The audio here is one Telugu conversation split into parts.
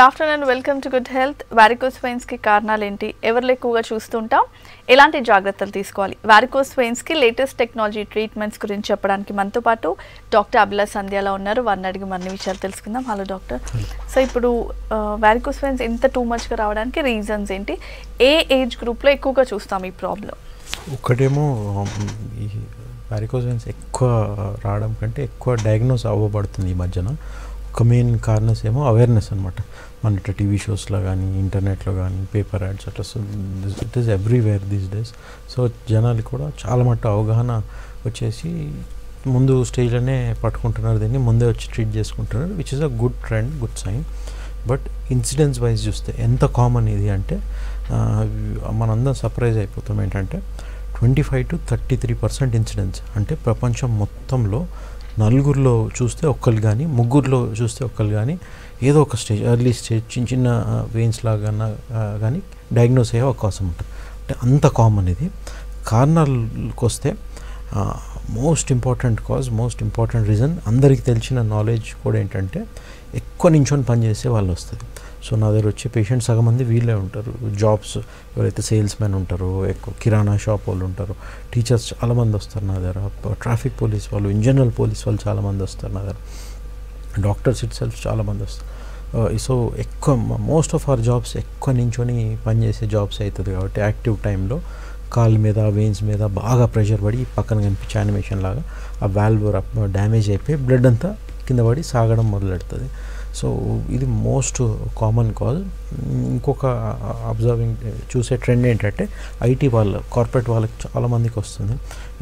Good afternoon and welcome to Good Health. Varicose veins ki kaaranalu enti evarle kuga choostuntam elanti jagratalu teeskovali varicose veins ki latest technology treatments gurinchi cheppadaniki manto paatu Dr. Abhilash Sandhyala unnaru varna adigi manni vichalu telusukundam. Hello doctor. So ipudu varicose veins inta too much ga raavadaniki reasons enti a age group lo ekkuva choostam ee problem okademo varicose veins ekkuva raadam kante ekkuva diagnose avvabadutundi ee madhyana. Main causes are awareness anamata. Manata TV shows lagani, internet lagani, paper ads etc. So it is everywhere these days. So janalu kuda chaala matta avagahana vachesi mundu stage lane pattukuntunnaru deni munde vachi treat chestunnaru, which is a good trend, good sign. But incidence wise chuste enta common idi ante manandam surprise ayipotham entante 25 to 33% incidence ante prapancham mottamlo నలుగురులో చూస్తే ఒక్కళ్ళు కానీ ముగ్గురులో చూస్తే ఒక్కళ్ళు కానీ ఏదో ఒక స్టేజ్ ఎర్లీ స్టేజ్ చిన్న చిన్న వెయిన్స్ లాగా కానీ డయాగ్నోస్ అయ్యే అవకాశం ఉంటుంది. అంటే అంత కామన్ ఇది. కారణాలకు వస్తే most important cause most important reason అందరికీ తెలిసిన నాలెడ్జ్ కూడా ఏంటంటే ఎక్కువ నించొని పనిచేసే వాళ్ళు వస్తుంది. సో నా దగ్గర వచ్చే పేషెంట్స్ సగం మంది వీళ్ళే ఉంటారు. జాబ్స్ ఎవరైతే సేల్స్ మ్యాన్ ఉంటారో, ఎక్కువ కిరాణా షాప్ వాళ్ళు ఉంటారు, టీచర్స్ చాలామంది వస్తారు నా దగ్గర, ట్రాఫిక్ పోలీస్ వాళ్ళు, ఇన్ జనరల్ పోలీస్ వాళ్ళు చాలామంది వస్తారు నా దగ్గర, డాక్టర్స్ ఇట్ సెల్ఫ్ చాలామంది వస్తారు. సో ఎక్కువ మోస్ట్ ఆఫ్ అవర్ జాబ్స్ ఎక్కువ నించొని పనిచేసే జాబ్స్ అవుతుంది కాబట్టి యాక్టివ్ టైంలో కాళ్ళ మీద వెయిన్స్ మీద బాగా ప్రెషర్ పడి పక్కన కనిపించే యానిమేషన్ లాగా ఆ వాల్వ్ డ్యామేజ్ అయిపోయి బ్లడ్ అంతా కింద పడి సాగడం మొదలెడుతుంది. సో ఇది మోస్ట్ కామన్ కాజ్. ఇంకొక అబ్జర్వింగ్ చూసే ట్రెండ్ ఏంటంటే ఐటీ వాళ్ళ కార్పొరేట్ వాళ్ళకి చాలామందికి వస్తుంది.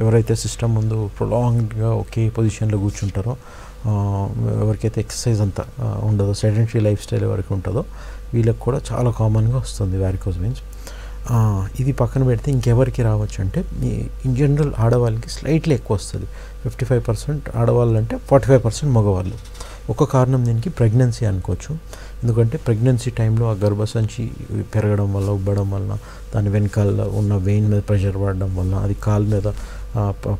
ఎవరైతే సిస్టమ్ ముందు ప్రొలాంగ్డ్గా ఒకే పొజిషన్లో కూర్చుంటారో, ఎవరికైతే ఎక్సర్సైజ్ అంతా ఉండదో, సెడెంటరీ లైఫ్ స్టైల్ ఎవరికి ఉంటుందో వీళ్ళకి కూడా చాలా కామన్గా వస్తుంది వారికోజ్ వెయిన్స్. ఇది పక్కన పెడితే ఇంకెవరికి రావచ్చు అంటే ఇన్ జనరల్ ఆడవాళ్ళకి స్లైట్లీ ఎక్కువ వస్తుంది. 55% ఆడవాళ్ళు అంటే 45% మగవాళ్ళు. ఒక కారణం దీనికి ప్రెగ్నెన్సీ అనుకోవచ్చు. ఎందుకంటే ప్రెగ్నెన్సీ టైంలో ఆ గర్భసంచి పెరగడం వల్ల, ఉబ్బడం వల్ల, దాని వెనకాల ఉన్న వెయిన్ మీద ప్రెషర్ పడడం వల్ల, అది కాలు మీద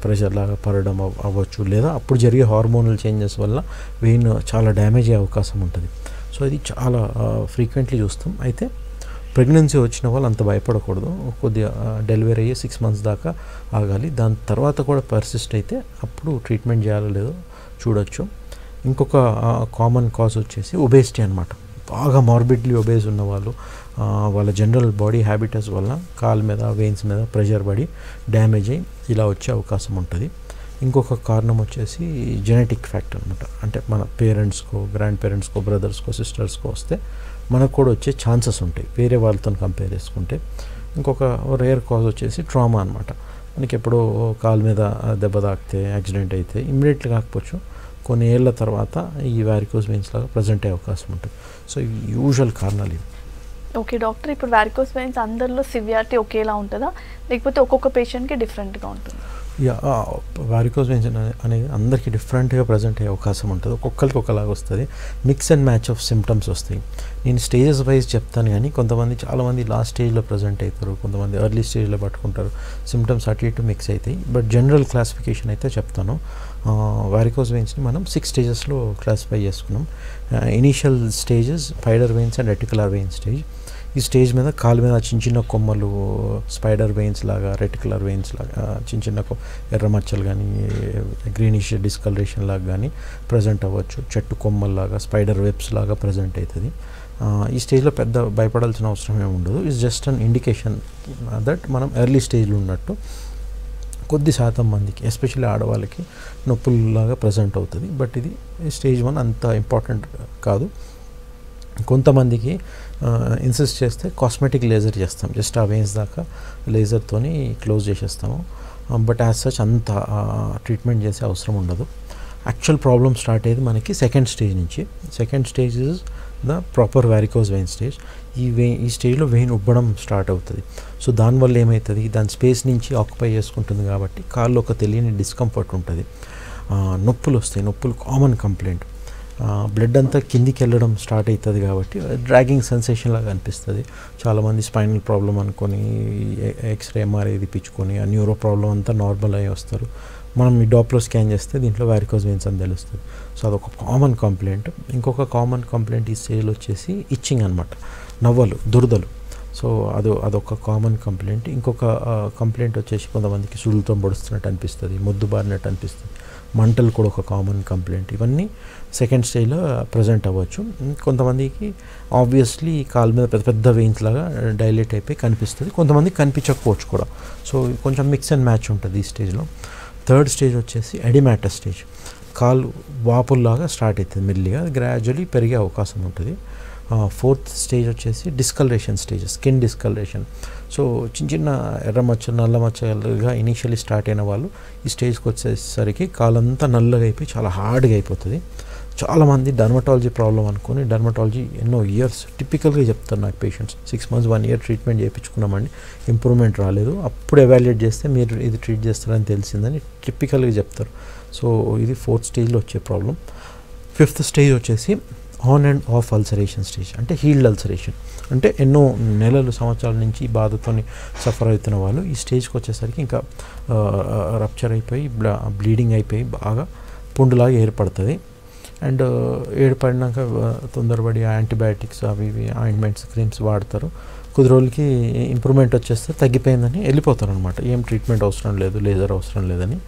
ప్రెషర్ లాగా పడడం అవ్వచ్చు, లేదా అప్పుడు జరిగే హార్మోనల్ చేంజెస్ వల్ల వెయిన్ చాలా డ్యామేజ్ అయ్యే అవకాశం ఉంటుంది. సో ఇది చాలా ఫ్రీక్వెంట్లీ చూస్తాం. అయితే ప్రెగ్నెన్సీ వచ్చిన వాళ్ళు అంత భయపడకూడదు. కొద్దిగా డెలివరీ అయ్యే 6 months దాకా ఆగాలి. దాని తర్వాత కూడా పర్సిస్ట్ అయితే అప్పుడు ట్రీట్మెంట్ చేయాలో లేదో చూడొచ్చు. ఇంకొక కామన్ కాజ్ వచ్చేసి ఒబేసిటీ అనమాట. బాగా మార్బిడ్లీ ఒబేస్ ఉన్నవాళ్ళు వాళ్ళ జనరల్ బాడీ హ్యాబిటస్ వల్ల కాళ్ళ మీద వెయిన్స్ మీద ప్రెషర్ పడి డ్యామేజ్ అయ్యి ఇలా వచ్చే అవకాశం ఉంటుంది. ఇంకొక కారణం వచ్చేసి జెనెటిక్ ఫ్యాక్టర్ అనమాట. అంటే మన పేరెంట్స్కో, గ్రాండ్ పేరెంట్స్కో, బ్రదర్స్కో, సిస్టర్స్కో వస్తే మనకు కూడా వచ్చే ఛాన్సెస్ ఉంటాయి వేరే వాళ్ళతో కంపేర్ చేసుకుంటే. ఇంకొక రేర్ కాజ్ వచ్చేసి ట్రామా అనమాట. మనకి ఎప్పుడో కాలు మీద దెబ్బ తాకితే, యాక్సిడెంట్ అయితే ఇమ్మీడియట్లీ కాకపోవచ్చు, కొన్ని ఏళ్ళ తర్వాత ఈ వారికోజ్ వెయిన్స్ లాగా ప్రజెంట్ అయ్యే అవకాశం ఉంటుంది. సో యూజువల్ కారణాలు ఇవి. ఓకే డాక్టర్, ఇప్పుడు వారికోజ్ వెయిన్స్ అందరిలో సివియారిటీ ఒకేలా ఉంటుందా, లేకపోతే ఒక్కొక్క పేషెంట్కి డిఫరెంట్గా ఉంటుందా? యా, వారికోజ్ వెయిన్స్ అనేది అందరికీ డిఫరెంట్గా ప్రజెంట్ అయ్యే అవకాశం ఉంటుంది. ఒక్కొక్కరికి ఒకలాగా వస్తుంది. Mix and match of symptoms వస్తాయి. నేను స్టేజెస్ వైజ్ చెప్తాను కానీ కొంతమంది చాలామంది లాస్ట్ స్టేజ్లో ప్రజెంట్ అవుతారు, కొంతమంది ఎర్లీ స్టేజ్లో పట్టుకుంటారు. సిమ్టమ్స్ అటు ఇటు మిక్స్ అవుతాయి. బట్ జనరల్ క్లాసిఫికేషన్ అయితే చెప్తాను. వారికోజ్ వెయిన్స్ని మనం 6 స్టేజెస్లో క్లాసిఫై చేసుకున్నాం. Initial stages spider veins and reticular vein stage. ఈ స్టేజ్ మీద కాలు మీద చిన్న చిన్న కొమ్మలు, స్పైడర్ వెయిన్స్ లాగా, రెటికులర్ వెయిన్స్ లాగా, చిన్న చిన్న ఎర్ర మచ్చలు కానీ, గ్రీనిష్ డిస్కలరేషన్ లాగా కానీ ప్రజెంట్ అవ్వచ్చు. చెట్టు కొమ్మల్లాగా, స్పైడర్ వెబ్స్ లాగా ప్రజెంట్ అవుతుంది. ఈ స్టేజ్లో పెద్ద భయపడాల్సిన అవసరం ఏమి ఉండదు. It's just an indication that మనం ఎర్లీ స్టేజ్లో ఉన్నట్టు. కొద్ది శాతం మందికి, ఎస్పెషల్లీ ఆడవాళ్ళకి నొప్పుల్లాగా ప్రజెంట్ అవుతుంది. బట్ ఇది స్టేజ్ 1 అంత ఇంపార్టెంట్ కాదు. కొంతమందికి ఇన్సిస్ట్ చేస్తే కాస్మెటిక్ లేజర్ చేస్తాం, జస్ట్ ఆ వెయిన్స్ దాకా లేజర్తోని క్లోజ్ చేసేస్తాము. బట్ యాజ్ సచ్ అంత ట్రీట్మెంట్ చేసే అవసరం ఉండదు. యాక్చువల్ ప్రాబ్లమ్ స్టార్ట్ అయ్యేది మనకి 2nd స్టేజ్ నుంచి. 2nd stage is the proper varicose vein stage. ఈ స్టేజ్లో వెయిన్ ఉబ్బడం స్టార్ట్ అవుతుంది. సో దానివల్ల ఏమవుతుంది, దాని స్పేస్ నుంచి ఆక్యుపై చేసుకుంటుంది కాబట్టి కాళ్ళు ఒక తెలియని డిస్కంఫర్ట్ ఉంటుంది. నొప్పులు వస్తాయి, నొప్పులు కామన్ కంప్లైంట్. బ్లడ్ అంతా కిందికి వెళ్ళడం స్టార్ట్ అవుతుంది కాబట్టి డ్రాగింగ్ సెన్సేషన్ లాగా అనిపిస్తుంది. చాలామంది స్పైనల్ ప్రాబ్లం అనుకొని ఎక్స్రే ఎంఆర్ఐ తెప్పించుకొని ఆ న్యూరో ప్రాబ్లం అంతా నార్మల్ అయ్యి వస్తారు. మనం Doppler scan చేస్తే దీంట్లో varicose veins అని తెలుస్తుంది సో అది ఒక కామన్ కంప్లైంట్ ఇంకొక కామన్ కంప్లైంట్ ఈ సేల్ వచ్చేసి ఇచ్చింగ్ అన్నమాట నవ్వలు దురదలు సో అదొక కామన్ కంప్లైంట్ ఇంకొక కంప్లైంట్ వచ్చేసి కొంతమందికి సుడులతో పొడుస్తున్నట్టు అనిపిస్తుంది ముద్దుబారినట్టు అనిపిస్తుంది మంటలు కూడా ఒక కామన్ కంప్లైంట్ ఇవన్నీ సెకండ్ స్టేజ్ లో ప్రెజెంట్ అవ్వచ్చు కొంతమందికి ఆబ్వియస్లీ కాల్ మీద పెద్ద పెద్ద వెయిన్స్ లాగా డైలేట్ అయిపోయి కనిపిస్తుంది కొంతమంది కనిపించకపోవచ్చు కూడా సో కొంచెం మిక్స్ అండ్ మ్యాచ్ ఉంటది ఈ స్టేజ్ లో థర్డ్ స్టేజ్ వచ్చేసి ఎడిమాటస్ స్టేజ్ కాల్ వాపుల్లాగా స్టార్ట్ అవుతుంది మెల్లిగా గ్రాడ్యువల్లీ పెరిగే అవకాశం ఉంటుంది ఫోర్త్ స్టేజ్ వచ్చేసి discolouration stage skin discolouration so చిన్న చిన్న ఎర్ర మచ్చలు నల్ల మచ్చలుగా ఇనిషియల్లీ స్టార్ట్ అయిన వాళ్ళు ఈ స్టేజ్కి వచ్చేసరికి కాలంతా నల్లగా అయిపోయి చాలా హార్డ్గా అయిపోతుంది చాలామంది డర్మటాలజీ ప్రాబ్లం అనుకుని డర్మటాలజీ ఎన్నో ఇయర్స్ టిపికల్గా చెప్తారు నాకు పేషెంట్స్ 6 months 1 year ట్రీట్మెంట్ చేయించుకున్నామండి ఇంప్రూవ్మెంట్ రాలేదు అప్పుడు ఎవాల్యుయేట్ చేస్తే మీరు ఇది ట్రీట్ చేస్తారని తెలిసిందని టిపికల్గా చెప్తారు సో ఇది ఫోర్త్ స్టేజ్లో వచ్చే ప్రాబ్లం ఫిఫ్త్ స్టేజ్ వచ్చేసి on and off ulceration stage అంటే హీల్డ్ అల్సరేషన్ అంటే ఎన్నో నెలలు సంవత్సరాల నుంచి ఈ బాధతో సఫర్ అవుతున్న వాళ్ళు ఈ స్టేజ్కి వచ్చేసరికి ఇంకా రప్చర్ అయిపోయి బ్లీడింగ్ అయిపోయి బాగా పుండులాగా ఏర్పడుతుంది అండ్ ఏర్పడినాక తొందరపడి యాంటీబయాటిక్స్ అవి ఇవి ఆయింట్మెంట్స్ క్రీమ్స్ వాడతారు కొద్ది రోజులకి ఇంప్రూవ్మెంట్ వచ్చేస్తే తగ్గిపోయిందని వెళ్ళిపోతారు అనమాట ఏం ట్రీట్మెంట్ అవసరం లేదు లేజర్ అవసరం లేదని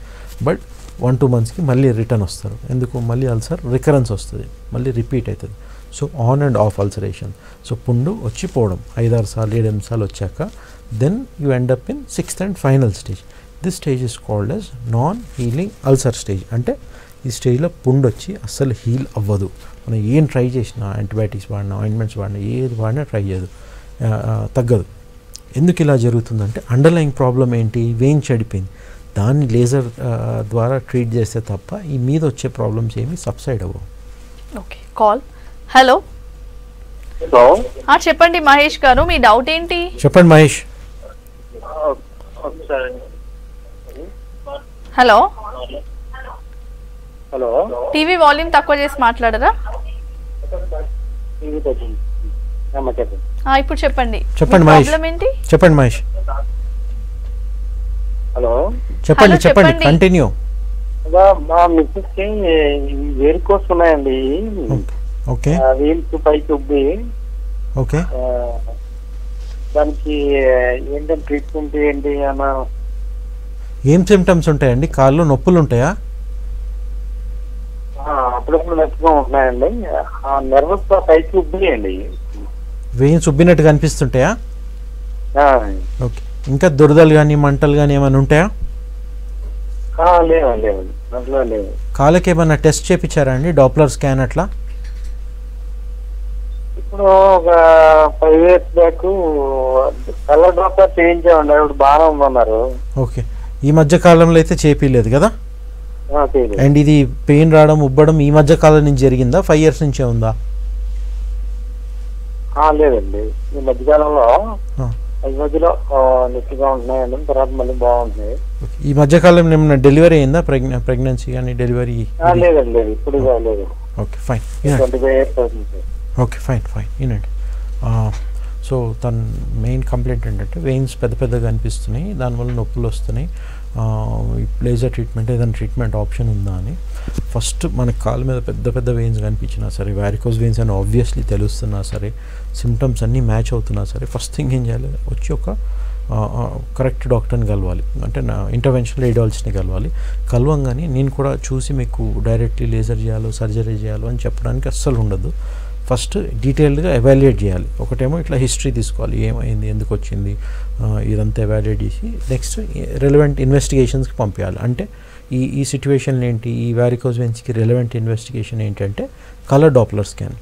బట్ 1-2 monthsకి మళ్ళీ రిటర్న్ వస్తారు ఎందుకు మళ్ళీ అల్సర్ రికరెన్స్ వస్తుంది మళ్ళీ రిపీట్ అవుతుంది so on and off ulceration so పుండు వచ్చిపోవడం 5-6 సార్లు 7 సార్లు వచ్చాక then you end up in 6th and final stage this stage is called as non healing ulcer stage అంటే ఈ స్టేజ్లో పుండు వచ్చి అస్సలు హీల్ అవ్వదు మనం ఏం ట్రై చేసినా యాంటీబయాటిక్స్ వాడినా ఆయింట్మెంట్స్ వాడినా ఏది వాడినా ట్రై చేయదు తగ్గదు ఎందుకు ఇలా జరుగుతుందంటే అండర్లైన్ ప్రాబ్లం ఏంటి వెయిన్ చెడిపోయింది దాన్ని లేజర్ ద్వారా ట్రీట్ చేస్తే తప్ప ఈ మీద వచ్చే ప్రాబ్లమ్స్ ఏమి సబ్సైడ్ అవ్వవు ఓకే కాల్ హలో హలో చెప్పండి మహేష్ గారు మీ డౌట్ ఏంటి చెప్పండి Mahesh hello hello TV volume తక్కువ చేసి మాట్లాడరా ఇప్పుడు చెప్పండి చెప్పండి మహేష్ హలో చెప్పండి చెప్పండి కంటిన్యూ మా మిస్సెస్ కి వెరికోస్ ఉన్నాయండి ఓకే వీల్స్ పైకి ఉబ్బి ఓకే దానికి ఏంటంటే ట్రీట్మెంట్ ఏంటి అన్నా ఏం సిమ్టమ్స్ ఉంటాయండి కాళ్ళు నొప్పులు ఉంటాయా అప్పుడప్పుడు నొప్పిగా ఉంటున్నాయండి ఆ నర్వస్ పైకి ఉబ్బియండి వెయిన్స్ ఉబ్బినట్టు కనిపిస్తుంటాయా ఓకే ఇంకా దురదలు కానీ మంటలు కానీ ఏమైనా ఉంటాయా కాళ్ళకి ఏమైనా టెస్ట్ చేయించారా అండి డాప్లర్ స్కాన్ అట్లా ఇప్పుడు ఒక 5 years బ్యాక్ కలర్ డాప్లర్ చేయించామండి ఇప్పుడు బాగా ఉన్నారు ఓకే ఈ మధ్య కాలంలో అయితే చేపిలేదు కదా అండ్ ఇది పెయిన్ రావడం ఉబ్బడం ఈ మధ్య కాలం నుంచి జరిగిందా 5 years నుంచే ఉందా లేదండి ఈ మధ్య కాలంలో ఈ మధ్యలో నొప్పిగా ఉంటున్నాయండి తర్వాత మళ్ళీ బాగుంటున్నాయి ఈ మధ్యకాలంలో ఏమైనా డెలివరీ అయిందా ప్రెగ్నెన్సీ కానీ డెలివరీ లేదండి లేదు ఇప్పుడు లేదు ఓకే ఫైన్ 25 years అవుతుంది ఓకే ఫైన్ ఫైన్ ఏనండి సో తన మెయిన్ కంప్లైంట్ ఏంటంటే వెయిన్స్ పెద్ద పెద్దగా అనిపిస్తున్నాయి దానివల్ల నొప్పులు వస్తున్నాయి లేజర్ ట్రీట్మెంట్ ఏదైనా ట్రీట్మెంట్ ఆప్షన్ ఉందా అని ఫస్ట్ మన కాళ్ళ మీద పెద్ద పెద్ద వెయిన్స్ కనిపించినా సరే వారికోస్ వెయిన్స్ అని ఆబ్వియస్లీ తెలుస్తున్నా సరే సిమ్టమ్స్ అన్నీ మ్యాచ్ అవుతున్నా సరే ఫస్ట్ థింగ్ ఏం చేయాలి వచ్చి ఒక కరెక్ట్ డాక్టర్ని కలవాలి అంటే నా ఇంటర్వెన్షనల్ రేడియాలజిస్ట్ని కలవాలి కలవంగానే నేను కూడా చూసి మీకు డైరెక్ట్లీ లేజర్ చేయాలో సర్జరీ చేయాలో అని చెప్పడానికి అస్సలు ఉండదు ఫస్ట్ డీటెయిల్డ్గా ఎవాల్యుయేట్ చేయాలి ఒకటేమో ఇట్లా హిస్టరీ తీసుకోవాలి ఏమైంది ఎందుకు వచ్చింది ఇదంతా ఎవాల్యుయేట్ చేసి నెక్స్ట్ రెలవెంట్ ఇన్వెస్టిగేషన్స్కి పంపించాలి అంటే ఈ సిచ్యువేషన్ ఏంటి ఈ వారికోస్ వెయిన్స్కి రెలవెంట్ ఇన్వెస్టిగేషన్ ఏంటంటే కలర్ డాప్లర్ స్కాన్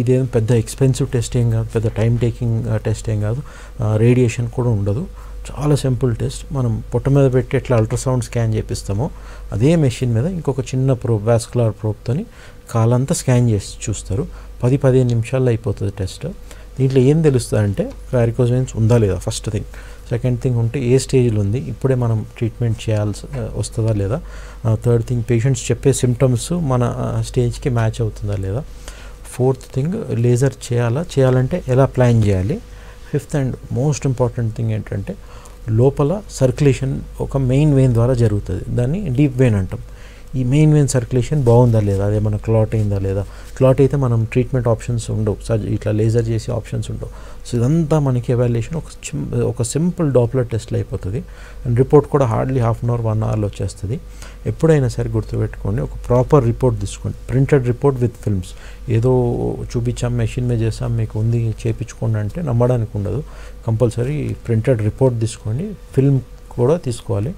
ఇదేం పెద్ద ఎక్స్పెన్సివ్ టెస్ట్ ఏం కాదు పెద్ద టైం టేకింగ్ టెస్ట్ ఏం కాదు రేడియేషన్ కూడా ఉండదు చాలా సింపుల్ టెస్ట్ మనం పొట్ట మీద పెట్టి ఎట్లా అల్ట్రాసౌండ్ స్కాన్ చేపిస్తామో అదే మెషిన్ మీద ఇంకొక చిన్న ప్రోబ్ వాస్కులర్ ప్రోబ్తోని కాలంతా స్కాన్ చేసి చూస్తారు 10-15 నిమిషాల్లో అయిపోతుంది టెస్ట్ దీంట్లో ఏం తెలుస్తుంది అంటే వారికోస్ వెయిన్స్ ఉందా లేదా ఫస్ట్ థింగ్ సెకండ్ థింగ్ ఉంటే ఏ స్టేజ్లో ఉంది ఇప్పుడే మనం ట్రీట్మెంట్ చేయాల్సి వస్తుందా లేదా థర్డ్ థింగ్ పేషెంట్స్ చెప్పే సిమ్టమ్స్ మన స్టేజ్కి మ్యాచ్ అవుతుందా లేదా ఫోర్త్ థింగ్ లేజర్ చేయాలంటే ఎలా ప్లాన్ చేయాలి fifth and most important thing ఏంటంటే లోపల సర్క్యులేషన్ ఒక మెయిన్ వెయిన్ ద్వారా జరుగుతుంది, దాన్ని డీప్ వెయిన్ అంటాం. ఈ మెయిన్ వెయిన్ సర్క్యులేషన్ బాగుందా లేదా, అదేమన్నా క్లాట్ అయిందా లేదా, క్లాట్ అయితే మనం ట్రీట్మెంట్ ఆప్షన్స్ ఉండవు, ఇట్లా లేజర్ చేసే ఆప్షన్స్ ఉండవు. సో ఇదంతా మనకి ఎవాల్యుయేషన్ ఒక సింపుల్ డాప్లర్ టెస్ట్లో అయిపోతుంది. అండ్ రిపోర్ట్ కూడా హార్డ్లీ హాఫ్ అన్ అవర్ 1 అవర్లో వచ్చేస్తుంది. ఎప్పుడైనా సరే గుర్తుపెట్టుకోండి, ఒక ప్రాపర్ రిపోర్ట్ తీసుకోండి, ప్రింటెడ్ రిపోర్ట్ విత్ ఫిల్మ్స్. ఏదో చూపించాం, మెషిన్ మీద చేసాం, మీకు ఉంది చేయించుకోండి అంటే నమ్మడానికి ఉండదు. కంపల్సరీ ప్రింటెడ్ రిపోర్ట్ తీసుకోండి, ఫిల్మ్ కూడా తీసుకోవాలి.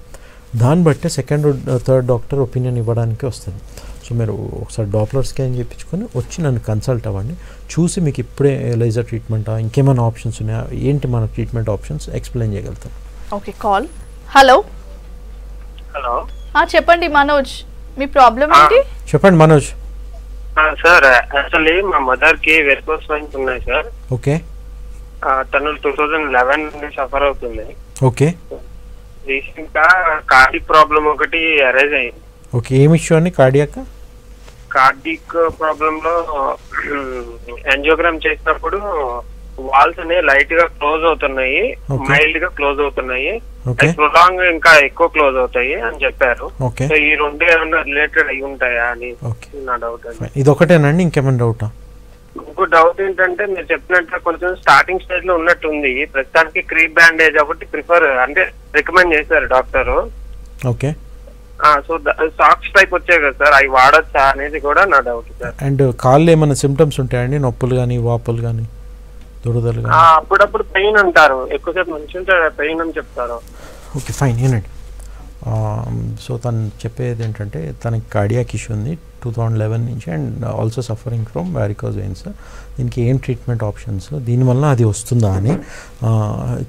దాన్ని బట్టే సెకండ్ థర్డ్ డాక్టర్ ఒపీనియన్ ఇవ్వడానికి వస్తుంది. సో మీరు ఒకసారి డాప్లర్ స్కాన్ చేయించుకొని వచ్చి నన్ను కన్సల్ట్ అవ్వండి. చూసి మీకు ఇప్పుడే లేజర్ ట్రీట్మెంటా, ఇంకేమైనా ఆప్షన్స్ ఉన్నాయా, ఏంటి మన ట్రీట్మెంట్ ఆప్షన్స్ ఎక్స్ప్లెయిన్ చేయగలుగుతాం. Okay, call. హలో హలో, చెప్పండి మనోజ్, మీ ప్రాబ్లం ఏంటి చెప్పండి. మనోజ్ సార్, యాక్చువల్లీ మా మదర్కి వెరికోస్ వెయిన్స్ ఉన్నాయి సార్. ఓకే. తను 2011 నుండి సఫర్ అవుతుంది. ఓకే. రీసెంట్ గా కార్డియాక్ ప్రాబ్లం ఒకటి అరైజ్ అయింది. ఓకే, ఏం ఇష్యూ అండి? కార్డియాక్ ప్రాబ్లం లో యాంజియోగ్రామ్ చేసినప్పుడు వాల్స్ అనేవి లైట్ గా క్లోజ్ అవుతున్నాయి, మైల్డ్ గా క్లోజ్ అవుతున్నాయి, ప్రొలాంగ్ ఇంకా ఎక్కువ క్లోజ్ అవుతాయి అని చెప్పారు. సో ఈ రెండు ఏమైనా రిలేటెడ్ అయి ఉంటాయా అని నా డౌట్. ఇదొకటేనండి, ఇంకేమైనా డౌటా? ఇంకో డౌట్ ఏంటంటే మీరు చెప్పినట్టు కొంచెం స్టార్టింగ్ స్టేజ్ లో ఉన్నట్టుంది. ప్రస్తుతానికి క్రీప్ బ్యాండేజ్ ఒకటి రికమెండ్ చేశారు doctor. Okay. So socks type వచ్చాయి కదా సార్, అవి వాడొచ్చా అనేది కూడా నా డౌట్ సార్. అండ్ కాళ్ళు ఏమైనా సిమ్టమ్స్ ఉంటాయండి, నొప్పులు గానీ వాపులు గానీ? అప్పుడప్పుడు పెయిన్ అంటారు, ఎక్కువసేపు మంచి పెయిన్ అని చెప్తారు. Okay, fine. ఏనండి, సో తను చెప్పేది ఏంటంటే తనకి కార్డియాక్ ఇష్యూ ఉంది 2011 నుంచి, and also suffering from varicose veins. దీనికి ఏం ట్రీట్మెంట్ ఆప్షన్స్, దీనివల్ల అది వస్తుందా అని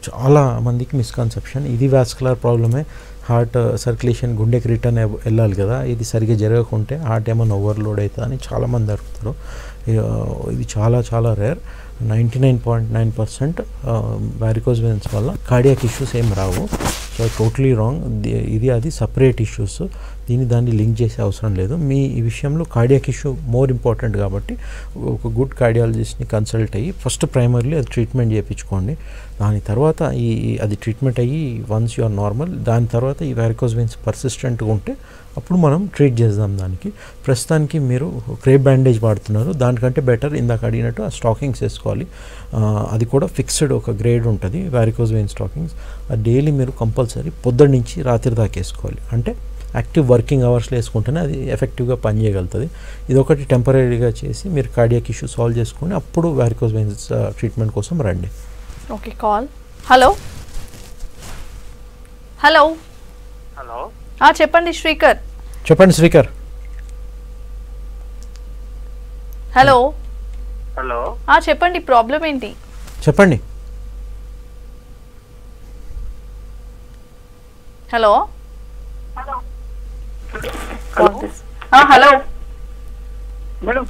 చాలా మందికి మిస్కన్సెప్షన్. ఇది వాస్కులర్ ప్రాబ్లమే, హార్ట్ సర్క్యులేషన్ గుండెకి రిటర్న్ వెళ్ళాలి కదా, ఇది సరిగ్గా జరగకుంటే హార్ట్ ఏమైనా ఓవర్లోడ్ అవుతుంది అని చాలామంది అడుగుతారు. ఇది చాలా చాలా రేర్. 99.9% వెరికోస్ వెయిన్స్ వల్ల కార్డియాక్ ఇష్యూస్ ఏం రావు. So totally wrong. ఇది అది సపరేట్ ఇష్యూస్, దాన్ని లింక్ చేసే అవసరం లేదు. మీ ఈ విషయంలో కార్డియాక్ ఇష్యూ మోర్ ఇంపార్టెంట్ కాబట్టి ఒక గుడ్ కార్డియాలజిస్ట్ని కన్సల్ట్ అయ్యి ఫస్ట్ ప్రైమర్లీ అది ట్రీట్మెంట్ చేయించుకోండి. దాని తర్వాత అది ట్రీట్మెంట్ అయ్యి వన్స్ యు ఆర్ నార్మల్, దాని తర్వాత ఈ వెరికోస్ వెయిన్స్ పర్సిస్టెంట్గా ఉంటే అప్పుడు మనం ట్రీట్ చేద్దాం దానికి. ప్రస్తుతానికి మీరు క్రేప్ బ్యాండేజ్ వాడుతున్నారు, దానికంటే బెటర్ ఇందాక అడిగినట్టు ఆ స్టాకింగ్స్ వేసుకోవాలి. అది కూడా ఫిక్స్డ్ ఒక గ్రేడ్ ఉంటుంది వెరికోస్ వెయిన్ స్టాకింగ్స్. అది డైలీ మీరు కంపల్సరీ పొద్దున్న నుంచి రాత్రి దాకా వేసుకోవాలి. అంటే యాక్టివ్ వర్కింగ్ అవర్స్లో వేసుకుంటేనే అది ఎఫెక్టివ్గా పనిచేయగలుగుతుంది. ఇదొకటి టెంపరీగా చేసి మీరు కార్డియాక్ ఇష్యూ సాల్వ్ చేసుకుని అప్పుడు వెరికోస్ వెయిన్స్ ట్రీట్మెంట్ కోసం రండి. Okay, call. Hello hello hello, చెప్పండి శ్రీకర్. చెప్పండి శ్రీకర్. హలో హలో, చెప్పండి ప్రాబ్లం ఏంటి చెప్పండి. హలో హలో మేడం,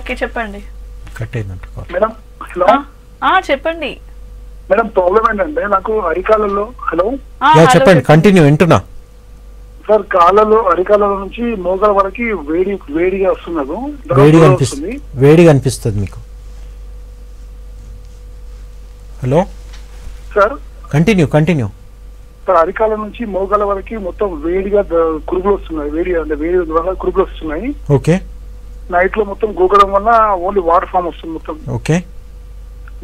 ఓకే చెప్పండి. చెప్పండి మేడం, ప్రాబ్లం ఏంటంటే నాకు అరికాలలో సార్, కాళ్ళలో అరికాలలో నుంచి మోకాల వరకు వేడిగా వస్తున్నది, వేడిగా అనిపిస్తుంది మీకు. Hello sir, continue continue. Sir అరికాల నుంచి మోకాల వరకు మొత్తం వేడిగా కురుగులు వస్తున్నాయి, వేడి ద్వారా కురుగులు వస్తున్నాయి. ఓకే. నైట్ లో మొత్తం గోకడం వల్ల ఓన్లీ వాటర్ ఫామ్ వస్తుంది మొత్తం. ఓకే.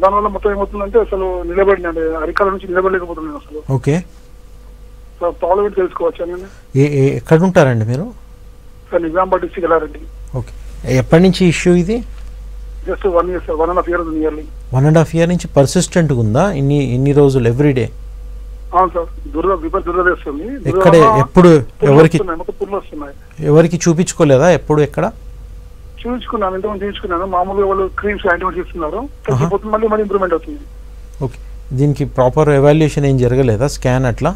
దానివల్ల మొత్తం ఏమవుతుందంటే అసలు నిలబడిన అరికాల నుంచి నిలబడలేకపోతున్నాను అసలు. ఓకే. ప్రాబ్లం ఏంటి తెలుసుకోవచ్చా? ఎక్కడ ఉంటారండి మీరు? సార్ నిజామాబాద్ డిస్ట్రిక్ట్ వెళ్ళారండి. ఓకే. ఎప్పటి నుంచి ఇష్యూ ఇది? Just 1 year sir, 1.5 years nearly. 1.5 year నుంచి పర్సిస్టెంట్గా ఉందా? ఇన్ని రోజులు ఎవ్రీ డే? అవును సార్, దుర్దేస్తుంది. ఎక్కడ ఎప్పుడు ఎవరికి చూపించుకోలేదా? ఎప్పుడు ఎక్కడ చూపించుకున్నాను, ఎంతమంది చూపించుకున్నాను. మామూలుగా వాళ్ళు క్రీమ్స్ యాంటీబయాటిక్స్ ఇస్తున్నారు, తగ్గిపోతే మళ్ళీ మళ్ళీ ఇంప్రూవ్మెంట్ అవుతుంది. ఓకే. దీనికి ప్రాపర్ ఎవాల్యుయేషన్ ఏం జరగలేదా? స్కాన్ అట్లా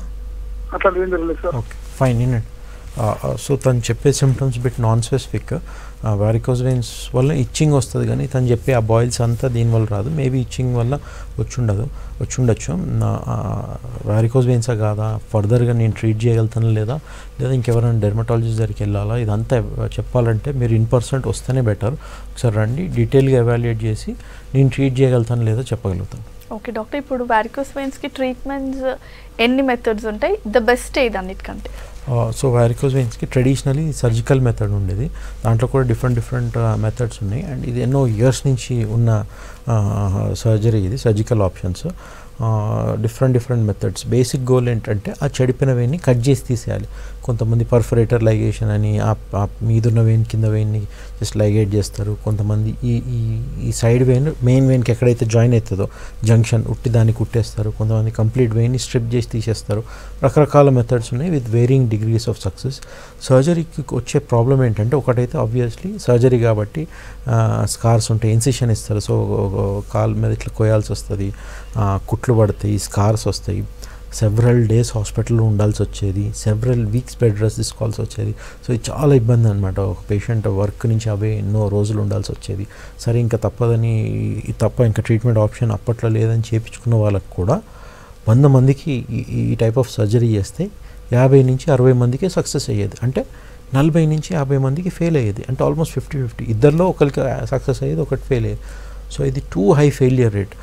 అట్లా ఏం జరగలేదు sir. Okay, fine. So tan cheppe symptoms bit non specific varicose veins valla itching ostadi gani tan cheppe aa boils anta deen valla raadu maybe itching valla vachundadu varicose veins a gaada further ga nenu treat cheyagaltana leda leda inkevarana dermatologist dariki ellala idantha cheppalante meer in person ostane better okkari randi detail ga evaluate chesi nenu treat cheyagaltana leda cheppagalugutam. Okay doctor, ippudu varicose veins ki treatments any methods untai, the best aid annitkante? So varicose veins ki traditionally surgical method undedi, dantlo kuda different methods unnayi and idi enno years nunchi unna surgery, idi surgical options, different methods. Basic goal ఏంటంటే ఆ చెడిపిన వేన్ని కట్ చేసి తీసేయాలి. కొంతమంది పర్ఫరేటర్ లైగేషన్ అని మీదున్న వేన్ కింద వేన్ని జస్ట్ లైగేట్ చేస్తారు. కొంతమంది ఈ సైడ్ వేన్ మెయిన్ వేన్కి ఎక్కడైతే జాయిన్ అవుతుందో జంక్షన్ ఉట్టి దాన్ని కుట్టేస్తారు. కొంతమంది కంప్లీట్ వేన్ని స్ట్రిప్ చేసి తీసేస్తారు. రకరకాల మెథడ్స్ ఉన్నాయి with varying degrees of success. సర్జరీకి వచ్చే ప్రాబ్లం ఏంటంటే ఒకటైతే ఆబ్వియస్లీ సర్జరీ కాబట్టి స్కార్స్ ఉంటాయి, ఇన్సిషన్ ఇస్తారు. సో కాల్ మీద ఇట్లా కోయాల్సి వస్తుంది, పడతాయి, స్కార్స్ వస్తాయి. సెవరల్ డేస్ హాస్పిటల్లో ఉండాల్సి వచ్చేది, సెవరల్ వీక్స్ బెడ్ రెస్ట్ తీసుకోవాల్సి వచ్చేది. సో ఇది చాలా ఇబ్బంది అనమాట. ఒక పేషెంట్ వర్క్ నుంచి అవే ఎన్నో రోజులు ఉండాల్సి వచ్చేది. సరే ఇంకా తప్పదని ఇంకా ట్రీట్మెంట్ ఆప్షన్ అప్పట్లో లేదని చేయించుకున్న వాళ్ళకు కూడా 100 మందికి ఈ టైప్ ఆఫ్ సర్జరీ చేస్తే 50 నుంచి 60 మందికే సక్సెస్ అయ్యేది. అంటే 40 నుంచి 50 మందికి ఫెయిల్ అయ్యేది. అంటే ఆల్మోస్ట్ 50-50, ఇద్దరిలో ఒకరికి సక్సెస్ అయ్యేది, ఒకటి ఫెయిల్ అయ్యేది. సో ఇది టూ హై ఫెయిల్యూర్ రేట్.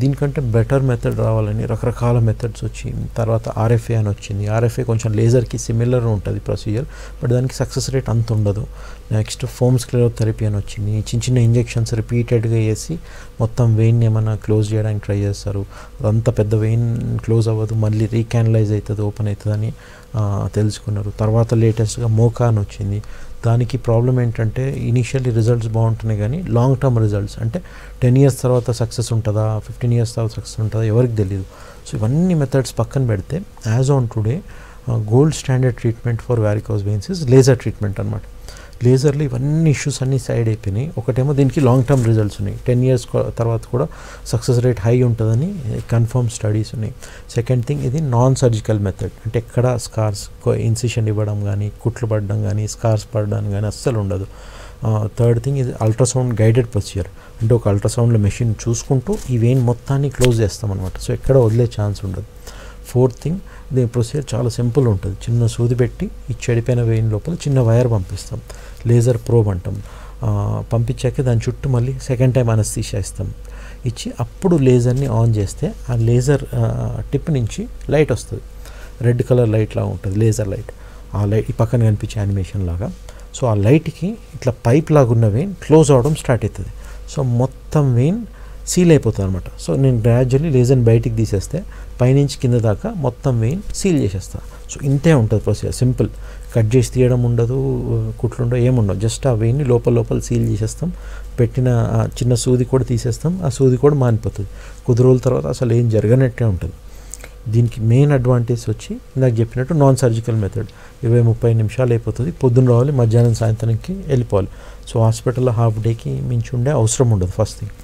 దీనికంటే బెటర్ మెథడ్ రావాలని రకరకాల మెథడ్స్ వచ్చి తర్వాత ఆర్ఎఫ్ఏ అని వచ్చింది. ఆర్ఎఫ్ఏ కొంచెం లేజర్కి సిమిలర్ ఉంటుంది ప్రొసీజర్, బట్ దానికి సక్సెస్ రేట్ అంత ఉండదు. నెక్స్ట్ ఫోమ్ స్క్లెరోథెరపీ అని వచ్చింది. చిన్న ఇంజెక్షన్స్ రిపీటెడ్గా వేసి మొత్తం వెయిన్ ఏమైనా క్లోజ్ చేయడానికి ట్రై చేస్తారు. అంత పెద్ద వెయిన్ క్లోజ్ అవ్వదు, మళ్ళీ రీకానలైజ్ అవుతుంది, ఓపెన్ అవుతుందని తెలుసుకున్నారు. తర్వాత లేటెస్ట్గా మోకా అని వచ్చింది. దానికి ప్రాబ్లం ఏంటంటే ఇనీషియల్లీ రిజల్ట్స్ బాగుంటున్నాయి కానీ లాంగ్ టర్మ్ రిజల్ట్స్ అంటే 10 years తర్వాత సక్సెస్ ఉంటుందా, 15 years తర్వాత సక్సెస్ ఉంటుందా ఎవరికి తెలియదు. సో ఇవన్నీ మెథడ్స్ పక్కన పెడితే as on today gold standard treatment for varicose veins is laser treatment అనమాట. లేజర్లో ఇవన్నీ ఇష్యూస్ అన్నీ సైడ్ అయిపోయినాయి. ఒకటేమో దీనికి లాంగ్ టర్మ్ రిజల్ట్స్ ఉన్నాయి, 10 years తర్వాత కూడా సక్సెస్ రేట్ హై ఉంటుందని కన్ఫర్మ్ స్టడీస్ ఉన్నాయి. సెకండ్ థింగ్, ఇది నాన్ సర్జికల్ మెథడ్ అంటే ఎక్కడ స్కార్స్ ఇన్సిషన్ ఇవ్వడం కానీ కుట్లు పడడం కానీ స్కార్స్ పడడం కానీ అస్సలు ఉండదు. థర్డ్ థింగ్ ఇది అల్ట్రాసౌండ్ గైడెడ్ ప్రొసీజర్ అంటే ఒక అల్ట్రాసౌండ్లో మెషిన్ చూసుకుంటూ ఈ వెయిన్ మొత్తాన్ని క్లోజ్ చేస్తామన్నమాట. సో ఎక్కడ వదిలే ఛాన్స్ ఉండదు. ఫోర్త్ థింగ్, దీని ప్రొసీజర్ చాలా సింపుల్ ఉంటుంది. చిన్న సూది పెట్టి ఈ చెడిపోయిన వెయిన్ లోపల చిన్న వైర్ పంపిస్తాం, లేజర్ ప్రోబ్ అంటాం. పంపించాక దాని చుట్టూ మళ్ళీ సెకండ్ టైం అనస్థీషియా ఇస్తాం, ఇచ్చి అప్పుడు లేజర్ని ఆన్ చేస్తే ఆ లేజర్ టిప్ నుంచి లైట్ వస్తుంది, రెడ్ కలర్ లైట్ లాగా ఉంటుంది, లేజర్ లైట్. ఆ లైట్ ఈ పక్కన కనిపించే యానిమేషన్ లాగా. సో ఆ లైట్కి ఇట్లా పైప్ లాగా ఉన్న వెయిన్ క్లోజ్ అవ్వడం స్టార్ట్ అవుతుంది. సో మొత్తం వెయిన్ సీల్ అయిపోతుంది అనమాట. సో నేను గ్రాడ్యువల్లీ లేజర్ని బయటికి తీసేస్తే పైనుంచి కింద దాకా మొత్తం వెయిన్ సీల్ చేసేస్తాను. సో ఇంతే ఉంటుంది ప్రొసీజర్, సింపుల్. కట్ చేసి తీయడం ఉండదు, కుట్లుండవు, ఏముండవు. జస్ట్ ఆ వెయిన్ని లోపల సీల్ చేసేస్తాం, పెట్టిన చిన్న సూది కూడా తీసేస్తాం, ఆ సూది కూడా మానిపోతుంది. కొద్ది రోజుల తర్వాత అసలు ఏం జరగనట్టే ఉంటుంది. దీనికి మెయిన్ అడ్వాంటేజ్ వచ్చి నాకు చెప్పినట్టు నాన్ సర్జికల్ మెథడ్ 20-30 నిమిషాలు అయిపోతుంది. పొద్దున్న రావాలి, మధ్యాహ్నం సాయంత్రానికి వెళ్ళిపోవాలి. సో హాస్పిటల్లో హాఫ్ డేకి మించి ఉండే అవసరం ఉండదు, first thing.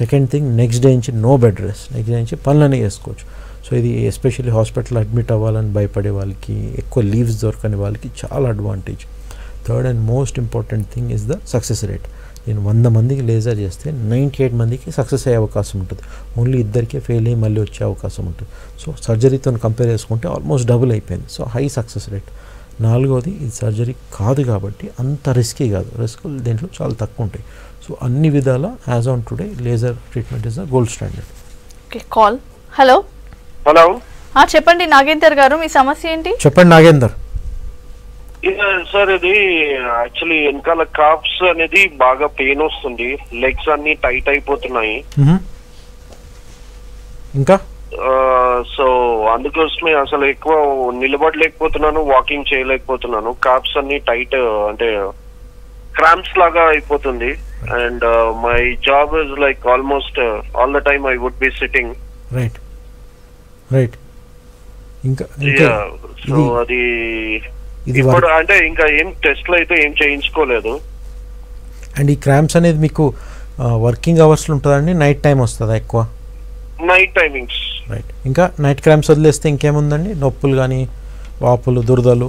Second thing, next day నుంచి no bed rest, next day నుంచి పనులనే చేసుకోవచ్చు. సో ఇది ఎస్పెషల్లీ హాస్పిటల్ అడ్మిట్ అవ్వాలని భయపడే వాళ్ళకి, ఎక్కువ లీవ్స్ దొరకని వాళ్ళకి చాలా advantage. Third and most important thing is the success rate. నేను 100 మందికి లేజర్ చేస్తే 98 మందికి సక్సెస్ అయ్యే అవకాశం ఉంటుంది, ఓన్లీ 2కే ఫెయిల్ అయ్యి మళ్ళీ వచ్చే అవకాశం ఉంటుంది. సో సర్జరీతో కంపేర్ చేసుకుంటే ఆల్మోస్ట్ డబుల్ అయిపోయింది. So high success rate. 4వది, ఇది సర్జరీ కాదు కాబట్టి అంత రిస్కీ కాదు, రిస్క్ దీంట్లో చాలా తక్కువ ఉంటాయి. సో అన్ని విధాల as on today laser treatment is the gold standard. Okay, call. Hello hello, చెప్పండి నాగేందర్ గారు, మీ సమస్య ఏంటి చెప్పండి. నాగేందర్ సార్, ఇది యాక్చువల్లీ వెనకాల కాప్స్ అనేది బాగా పెయిన్ వస్తుంది, లెగ్స్ అన్ని టైట్ అయిపోతున్నాయి. ఇంకా సో అందుకోసమే అసలు ఎక్కువ నిలబడలేకపోతున్నాను, వాకింగ్ చేయలేకపోతున్నాను. కాప్స్ అన్ని టైట్ అంటే క్రాంప్స్ లాగా అయిపోతుంది. And my job is like almost all the time I would be sitting. Right. ఇంకా సో అది ఇప్పుడు అంటే ఇంకా ఏం టెస్ట్లు అయితే ఏం చేయించుకోలేదు. అండ్ ఈ క్రాంప్స్ అనేది మీకు వర్కింగ్ అవర్స్ లో ఉంటుందండి, నైట్ టైం వస్తుందా ఎక్కువ? Night timings. రైట్. ఇంకా నైట్ క్రాంప్స్ వదిలేస్తే ఇంకేముందండి? నొప్పులు కానీ వాపులు దురదలు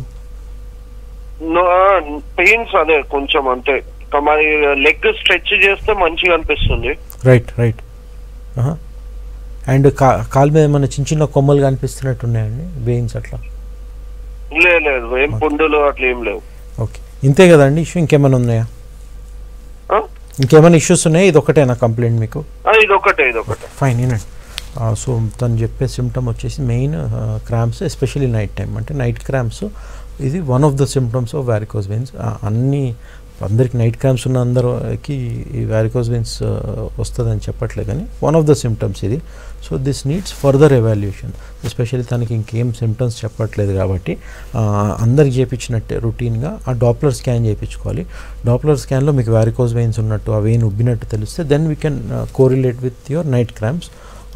No, pains are there. Kuncha ante. Kamari leg stretches the manchigan pistundi. Right, right. And kalme mana chinchina komal gan pistunnatunnayanni veins atla. Le le em pundulu atla em levu. Okay. Inte kadandi issue inkemanna unnaya? ఇంకేమైనా ఇష్యూస్ ఉన్నాయి ఇదొకటేనా కంప్లైంట్ మీకు? ఇదొకటే. ఫైన్ ఇనండి. సో తను చెప్పే సిమ్టమ్ వచ్చేసి main cramps, especially night time అంటే నైట్ క్రాంప్స్. ఇది one of the symptoms of varicose veins. అన్ని అందరికి నైట్ క్రాంప్స్ ఉన్న అందరికి ఈ వారికోస్ వెయిన్స్ వస్తుందని చెప్పట్లే, కానీ వన్ ఆఫ్ ద సిమ్టమ్స్ ఇది. So this needs further evaluation. Especially తనకి ఇంకేం సిమ్టమ్స్ చెప్పట్లేదు కాబట్టి అందరికి చేయించినట్టే రొటీన్గా ఆ డాప్లర్ స్కాన్ చేయించుకోవాలి. డాప్లర్ స్కాన్లో మీకు వారికోస్ వెయిన్స్ ఉన్నట్టు, ఆ వెయిన్ ఉబ్బినట్టు తెలిస్తే then we can correlate with your night cramps.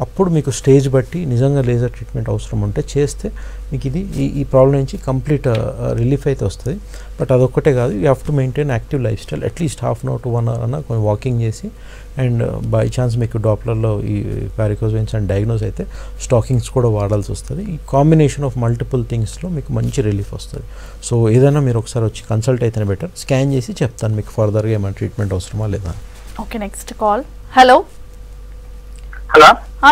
అప్పుడు మీకు స్టేజ్ బట్టి నిజంగా లేజర్ ట్రీట్మెంట్ అవసరం ఉంటే చేస్తే మీకు ఇది ఈ ప్రాబ్లం నుంచి కంప్లీట్ రిలీఫ్ అయితే వస్తుంది. బట్ అదొక్కటే కాదు, you have to maintain active life style. At least half an hour to 1 hour అన్న కొంచెం వాకింగ్ చేసి, అండ్ బై ఛాన్స్ మీకు డాప్లర్లో ఈ వారికోస్ వెయిన్స్ అని డయాగ్నోస్ అయితే స్టాకింగ్స్ కూడా వాడాల్సి వస్తుంది. ఈ కాంబినేషన్ ఆఫ్ మల్టిపుల్ థింగ్స్లో మీకు మంచి రిలీఫ్ వస్తుంది. సో ఏదైనా మీరు ఒకసారి వచ్చి కన్సల్ట్ అయితేనే బెటర్. స్కాన్ చేసి చెప్తాను మీకు ఫర్దర్గా ఏమైనా ట్రీట్మెంట్ అవసరమా లేదా. Okay, next call. Hello hello,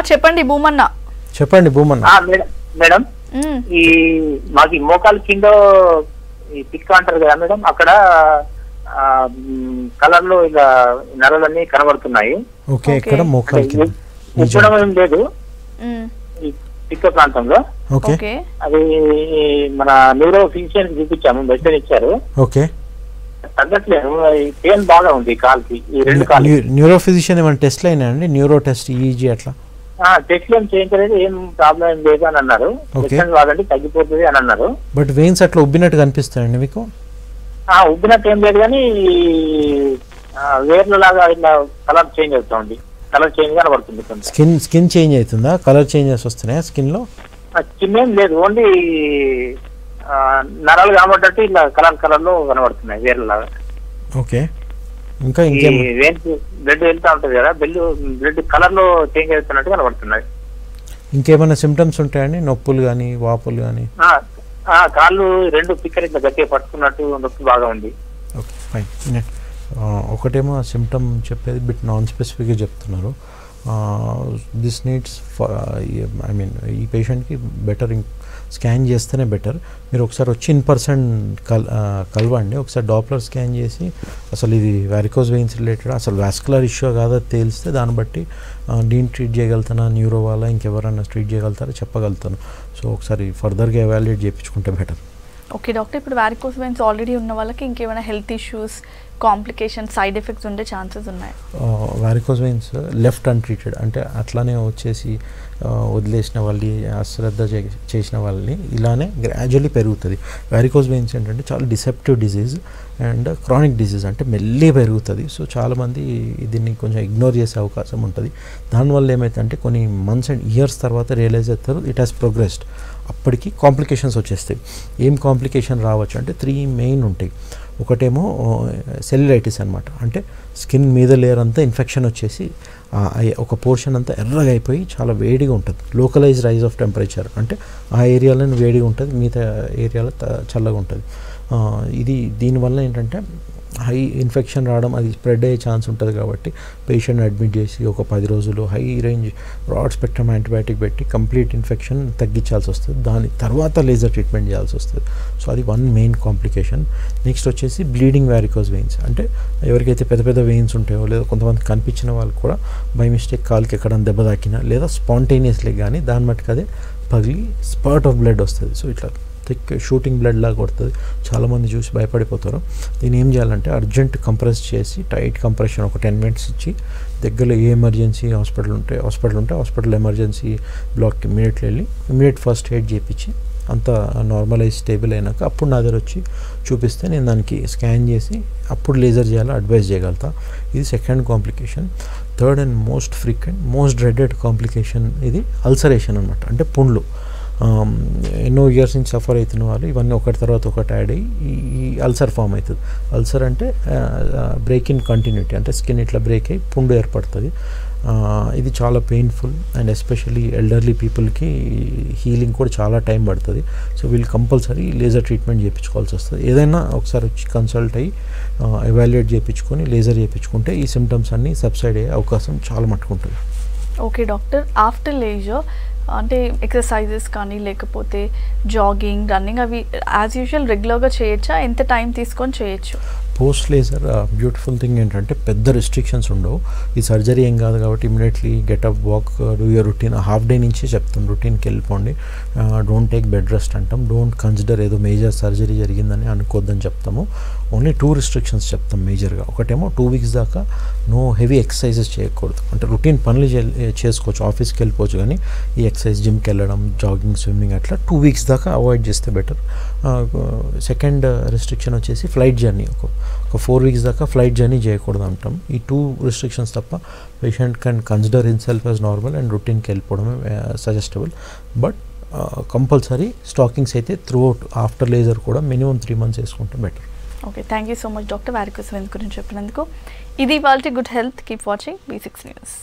చెప్పండి భూమన్న. చెప్పండి భూమన్న. మేడం, ఈ మాకు మోకాలు కింద ఈ పిక్క అంటారు కదా మేడం, అక్కడ కలర్ లో ఇలా నరలన్నీ కనబడుతున్నాయి. ఇచ్చడం ఏం లేదు ఈ పిక్క ప్రాంతంలో. అది మన న్యూరో ఫిజిషియన్ చూపించాము, మెడిసిన్ ఇచ్చారు, తగ్గట్లేదు. పెయిన్ బాగా ఉంది కాలుకి, ఈ రెండు కాలు. న్యూరో ఫిజిషియన్ ఏమైనా టెస్ట్లు అయినా అండి? న్యూరో టెస్ట్, ఈఈజీ అట్లా టెస్ట్లు ఏం చేయించలేదు, ఏం ప్రాబ్లం ఏం లేదు అని అన్నారు. వాళ్ళంటే తగ్గిపోతుంది అని అన్నారు. బట్ వెయిన్స్ అట్లా ఉబ్బినట్టు కనిపిస్తాయండి మీకు? ఉబ్బినట్టు ఏం లేదు, కానీ వేర్ల లాగా ఇట్లా కలర్ చేంజ్ అవుతుంది. కలర్ చేంజ్ కనబడుతుంది. స్కిన్ చేంజ్ అవుతుందా? కలర్ చేంజెస్ వస్తున్నాయా స్కిన్ లో? స్కిన్ ఏం లేదు, ఓన్లీ నరాలు కనబడ్డట్టు ఇలా కలర్ కలర్ లో కనబడుతున్నాయి వేర్లలాగా. ఓకే, ఇంకా బ్లడ్ వెళ్తా ఉంటుంది కదా, బ్లడ్ కలర్ లో చేంజ్ అవుతున్నట్టు కనబడుతున్నాయి. ఇంకేమైనా సిమ్టమ్స్ ఉంటాయండి? నొప్పులు కానీ వాపులు కానీ? కాళ్ళు రెండు పిక్కలు ఇట్లా గట్టిగా పట్టుకున్నట్టు నొప్పి బాగా ఉంది. Okay, fine. ఒకటేమో సిమ్టమ్ చెప్పేది బిట్ నాన్ స్పెసిఫిక్గా చెప్తున్నారు. దిస్ నీడ్స్ ఐ మీన్ ఈ పేషెంట్కి బెటర్ స్కాన్ చేస్తేనే బెటర్. మీరు ఒకసారి వచ్చి ఇన్ పర్సన్ కలవండి. ఒకసారి డాప్లర్ స్కాన్ చేసి అసలు ఇది వారికోస్ వెయిన్స్ రిలేటెడ్, అసలు వాస్కులర్ ఇష్యూ కాదో తేలిస్తే దాన్ని బట్టి దీన్ని ట్రీట్ చేయగలుగుతానా, న్యూరో వాళ్ళ ఇంకెవరైనా ట్రీట్ చేయగలుగుతారో చెప్పగలుగుతాను. సో ఒకసారి ఫర్దర్గా ఎవాల్యుయేట్ చేయించుకుంటే బెటర్. ఓకే డాక్టర్, ఇప్పుడు వారికోస్ వెయిన్స్ ఆల్రెడీ ఉన్న వాళ్ళకి ఇంకేమైనా health issues, complication, side effects ఉండే ఛాన్సెస్ ఉన్నాయి? వారికోస్ వెయిన్స్ లెఫ్ట్ అన్ట్రీటెడ్ అంటే అట్లానే వచ్చేసి వదిలేసిన వాళ్ళని, అశ్రద్ధ చేసిన వాళ్ళని ఇలానే గ్రాడ్యువల్లీ పెరుగుతుంది. వారికోస్ వెయిన్స్ ఏంటంటే చాలా deceptive disease and chronic disease, అంటే మెల్లి పెరుగుతుంది. సో చాలామంది దీన్ని కొంచెం ఇగ్నోర్ చేసే అవకాశం ఉంటుంది. దానివల్ల ఏమైతుందంటే కొన్ని మంత్స్ అండ్ ఇయర్స్ తర్వాత రియలైజ్ అవుతారు ఇట్ హ్యాస్ ప్రోగ్రెస్డ్. అప్పటికి కాంప్లికేషన్స్ వచ్చేస్తాయి. ఏం కాంప్లికేషన్ రావచ్చు అంటే 3 మెయిన్ ఉంటాయి. ఒకటేమో సెల్యులైటిస్ అనమాట, అంటే స్కిన్ మీద లేయర్ అంతా ఇన్ఫెక్షన్ వచ్చేసి ఒక పోర్షన్ అంతా ఎర్రగా అయిపోయి చాలా వేడిగా ఉంటుంది. లోకలైజ్ రైజ్ ఆఫ్ టెంపరేచర్ అంటే ఆ ఏరియాలో వేడిగా ఉంటుంది, మిగతా ఏరియాలో చల్లగా ఉంటుంది. ఇది దీనివల్ల ఏంటంటే హై ఇన్ఫెక్షన్ రావడం, అది స్ప్రెడ్ అయ్యే ఛాన్స్ ఉంటుంది. కాబట్టి పేషెంట్ అడ్మిట్ చేసి ఒక 10 రోజులు high range broad spectrum antibiotic పెట్టి కంప్లీట్ ఇన్ఫెక్షన్ తగ్గించాల్సి వస్తుంది. దాని తర్వాత లేజర్ ట్రీట్మెంట్ చేయాల్సి వస్తుంది. సో అది 1 మెయిన్ కాంప్లికేషన్. నెక్స్ట్ వచ్చేసి బ్లీడింగ్ వారికోస్ వెయిన్స్, అంటే ఎవరికైతే పెద్ద పెద్ద వెయిన్స్ ఉంటాయో, లేదా కొంతమంది కనిపించిన వాళ్ళు కూడా బై మిస్టేక్ కాలుకి ఎక్కడ దెబ్బ తాకినా, లేదా స్పాంటేనియస్లీ కానీ దాని మట్టుకు అదే పగిలి స్పర్ట్ ఆఫ్ బ్లడ్ వస్తుంది. సో ఇట్లా థిక్ షూటింగ్ బ్లడ్ లాగా కొడుతుంది. చాలామంది చూసి భయపడిపోతారు. దీన్ని ఏం చేయాలంటే అర్జెంట్ కంప్రెస్ చేసి టైట్ కంప్రెషన్ ఒక 10 మినిట్స్ ఇచ్చి, దగ్గరలో ఏ ఎమర్జెన్సీ హాస్పిటల్ ఉంటే హాస్పిటల్ ఎమర్జెన్సీ బ్లాక్కి ఇమీడియట్లీ వెళ్ళి ఇమీడియట్ ఫస్ట్ ఎయిడ్ చేయించి అంత నార్మలైజ్ స్టేబుల్ అయినాక అప్పుడు నా దగ్గర వచ్చి చూపిస్తే నేను దానికి స్కాన్ చేసి అప్పుడు లేజర్ చేయాలో అడ్వైజ్ చేయగలుగుతా. ఇది second complication. Third and most frequent, most dreaded complication ఇది అల్సరేషన్ అనమాట, అంటే పుండ్లు. ఎన్నో ఇయర్స్ నుంచి సఫర్ అవుతున్న వాళ్ళు ఇవన్నీ ఒకటి తర్వాత ఒకటి యాడ్ అయ్యి ఈ అల్సర్ ఫామ్ అవుతుంది. అల్సర్ అంటే బ్రేక్ ఇన్ కంటిన్యూటీ, అంటే స్కిన్ ఇట్లా బ్రేక్ అయ్యి పుండు ఏర్పడుతుంది. ఇది చాలా పెయిన్ఫుల్ అండ్ ఎస్పెషల్లీ ఎల్డర్లీ పీపుల్కి హీలింగ్ కూడా చాలా టైం పడుతుంది. సో వీళ్ళు కంపల్సరీ లేజర్ ట్రీట్మెంట్ చేయించుకోవాల్సి వస్తుంది. ఏదైనా ఒకసారి వచ్చి కన్సల్ట్ అయ్యి ఎవాల్యుయేట్ చేయించుకొని లేజర్ చేయించుకుంటే ఈ సిమ్టమ్స్ అన్నీ సబ్సైడ్ అయ్యే అవకాశం చాలా మట్టుకుంటుంది. ఓకే డాక్టర్, ఆఫ్టర్ లేజర్ అంటే ఎక్సర్సైజెస్ కానీ లేకపోతే జాగింగ్, రన్నింగ్ అవి యాజ్ యూజువల్ రెగ్యులర్గా చేయొచ్చా? ఎంత టైం తీసుకొని చేయొచ్చు? పోస్ట్ లేజర్ బ్యూటిఫుల్ థింగ్ ఏంటంటే పెద్ద రిస్ట్రిక్షన్స్ ఉండవు. ఈ సర్జరీ ఏం కాదు కాబట్టి immediately get up, walk, do your routine. Half day నుంచి చెప్తాం రొటీన్కి వెళ్ళిపోండి, డోంట్ టేక్ బెడ్ రెస్ట్ అంటాం, డోంట్ కన్సిడర్ ఏదో మేజర్ సర్జరీ జరిగిందని అనుకోద్దని చెప్తాము. ఓన్లీ 2 రిస్ట్రిక్షన్స్ చెప్తాం మేజర్గా. ఒకటేమో 2 weeks దాకా నో హెవీ ఎక్సర్సైజెస్ చేయకూడదు. అంటే రొటీన్ పనులు చేసుకోవచ్చు, ఆఫీస్కి వెళ్ళిపోవచ్చు, కానీ ఈ ఎక్సర్సైజ్ జిమ్కి వెళ్ళడం, జాగింగ్, స్విమ్మింగ్ అట్లా 2 weeks దాకా అవాయిడ్ చేస్తే బెటర్. సెకండ్ రిస్ట్రిక్షన్ వచ్చేసి ఫ్లైట్ జర్నీ. ఒక 4 weeks దాకా ఫ్లైట్ జర్నీ చేయకూడదు అంటాం. ఈ 2 రిస్ట్రిక్షన్స్ తప్ప patient can consider himself as normal and రొటీన్కి వెళ్ళిపోవడమే సజెస్టబుల్. బట్ కంపల్సరీ స్టాకింగ్స్ అయితే త్రూఅవుట్ ఆఫ్టర్ లేజర్ కూడా మినిమం 3 months వేసుకుంటే better. Okay, thank you so much doctor varicose గురించి చెప్పినందుకు. ఇది వాళ్ళ good health. Keep watching B6 News.